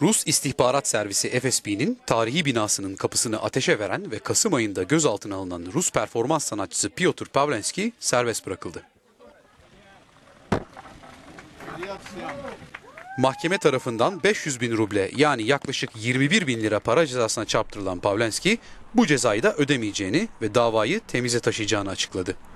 Rus İstihbarat Servisi FSB'nin tarihi binasının kapısını ateşe veren ve Kasım ayında gözaltına alınan Rus performans sanatçısı Pyotr Pavlenski serbest bırakıldı. Mahkeme tarafından 500.000 ruble yani yaklaşık 21.000 lira para cezasına çarptırılan Pavlenski bu cezayı da ödemeyeceğini ve davayı temize taşıyacağını açıkladı.